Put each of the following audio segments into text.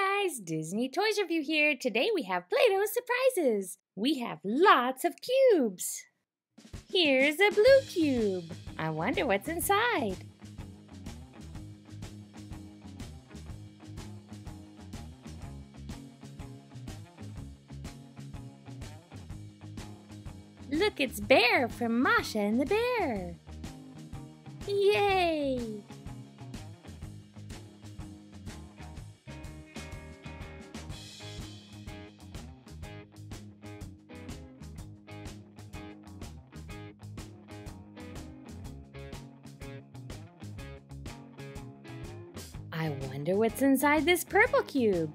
Hi guys, Disney Toys Review here. Today we have Play-Doh surprises. We have lots of cubes. Here's a blue cube. I wonder what's inside. Look, it's Bear from Masha and the Bear. Yay! I wonder what's inside this purple cube.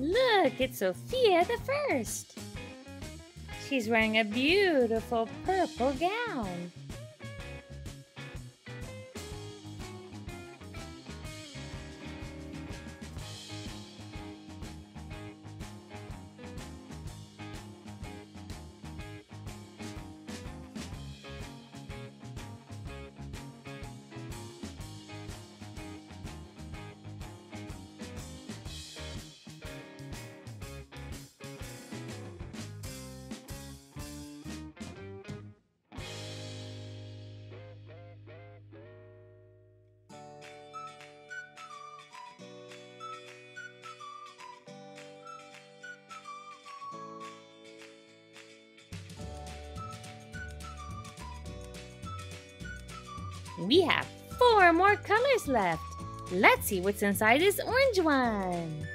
Look, it's Sophia the First. She's wearing a beautiful purple gown. We have four more colors left. Let's see what's inside this orange one.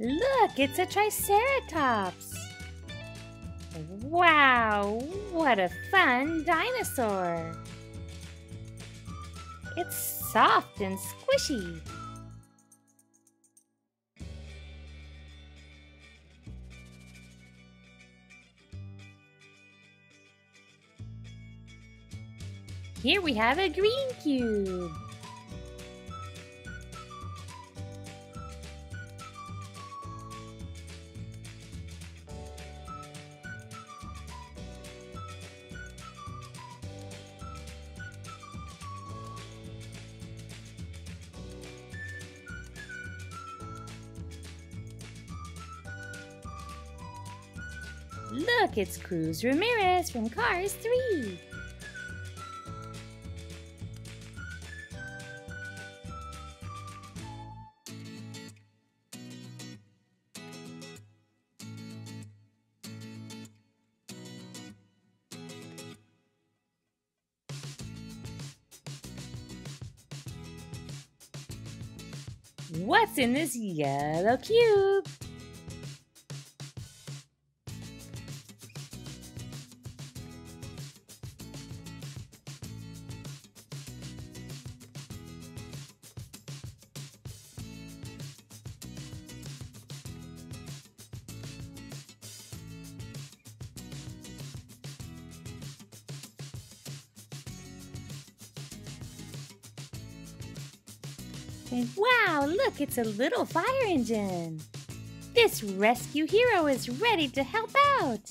Look, it's a Triceratops! Wow, what a fun dinosaur! It's soft and squishy. Here we have a green cube. Look, it's Cruz Ramirez from Cars 3. What's in this yellow cube? Wow, look, it's a little fire engine. This rescue hero is ready to help out.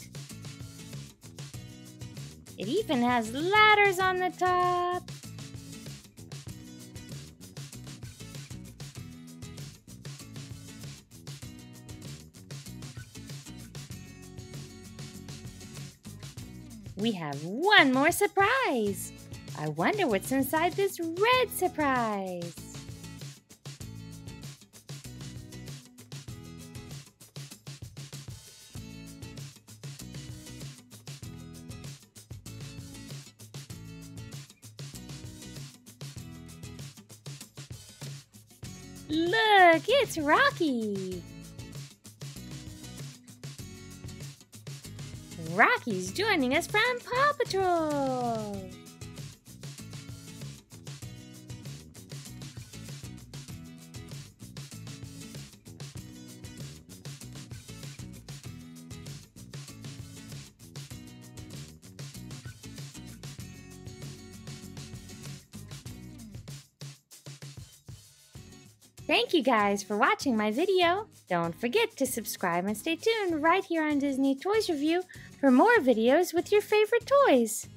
It even has ladders on the top. we have one more surprise. I wonder what's inside this red surprise. Look, it's Rocky! Rocky's joining us from Paw Patrol! Thank you guys for watching my video. Don't forget to subscribe and stay tuned right here on Disney Toys Review for more videos with your favorite toys.